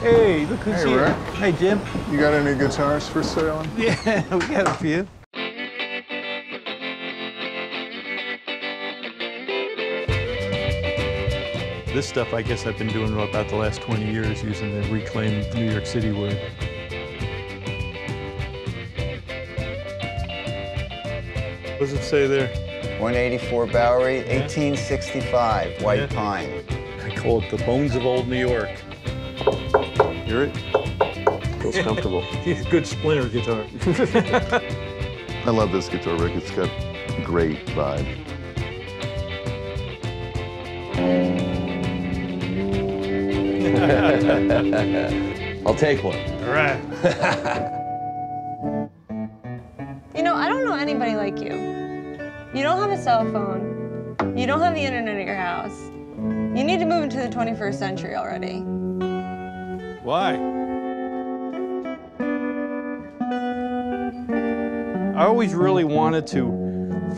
Hey, look who's here. Rick. Hey, Jim. You got any guitars for sale? Yeah, we got a few. This stuff, I guess I've been doing about the last 20 years using the reclaimed New York City wood. What does it say there? 184 Bowery, 1865, white pine. I call it the bones of old New York. Hear it? Feels comfortable. It's a good splinter guitar. I love this guitar, Rick. It's got a great vibe. I'll take one. All right. You know, I don't know anybody like you. You don't have a cell phone. You don't have the internet at your house. You need to move into the 21st century already. Why? I always really wanted to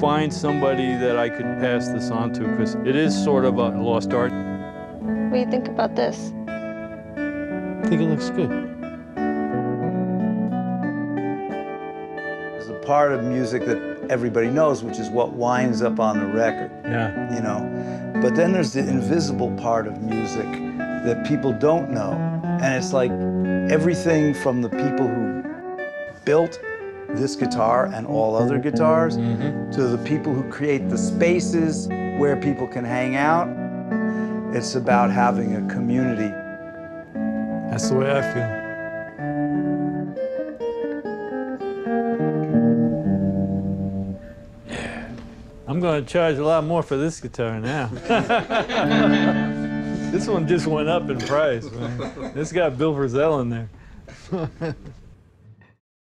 find somebody that I could pass this on to, because it is sort of a lost art. What do you think about this? I think it looks good. There's a part of music that everybody knows, which is what winds up on the record. Yeah. You know? But then there's the invisible part of music that people don't know. And it's like everything from the people who built this guitar and all other guitars to the people who create the spaces where people can hang out. It's about having a community. That's the way I feel. Yeah. I'm going to charge a lot more for this guitar now. This one just went up in price, man. It's got Bill Frisell in there.